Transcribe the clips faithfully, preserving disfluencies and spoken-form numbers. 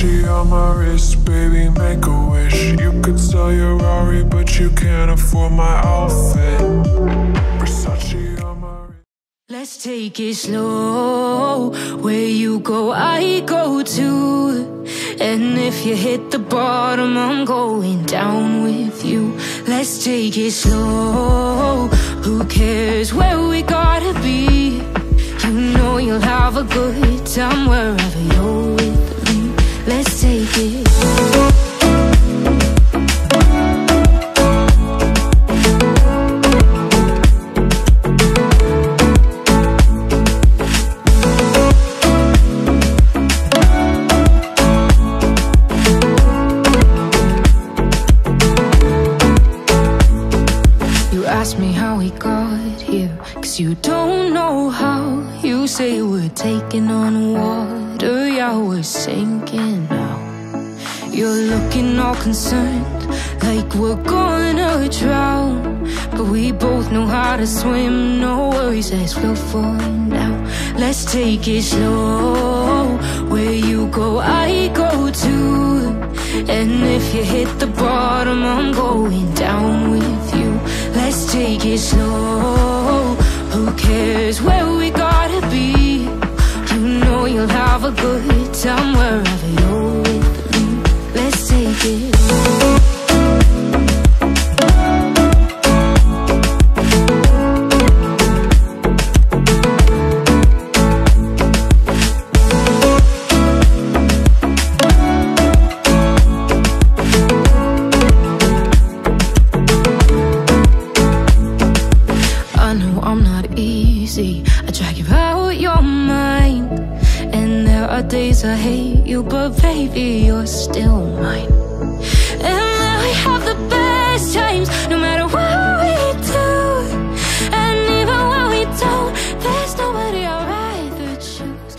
Gucci on my wrist, baby, make a wish. You could sell your Rari, but you can't afford my outfit. Versace on my wrist. Let's take it slow. Where you go, I go too. And if you hit the bottom, I'm going down with you. Let's take it slow. Who cares where we gotta be? You know you'll have a good time wherever you're with me. Let's take it slow. You don't know how. You say we're taking on water, yeah, we're sinking now. You're looking all concerned, like we're gonna drown. But we both know how to swim, no worries, let's go for it now. Let's take it slow. Where you go, I go too. And if you hit the bottom, I'm going down with you. Let's take it slow. Who cares where we gotta be? You know you'll have a good time wherever you're with me. Let's take it slow. I hate you, but baby, you're still mine. And now we have the best times, no matter what we do. And even when we don't, there's nobody I'd rather choose.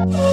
Let's take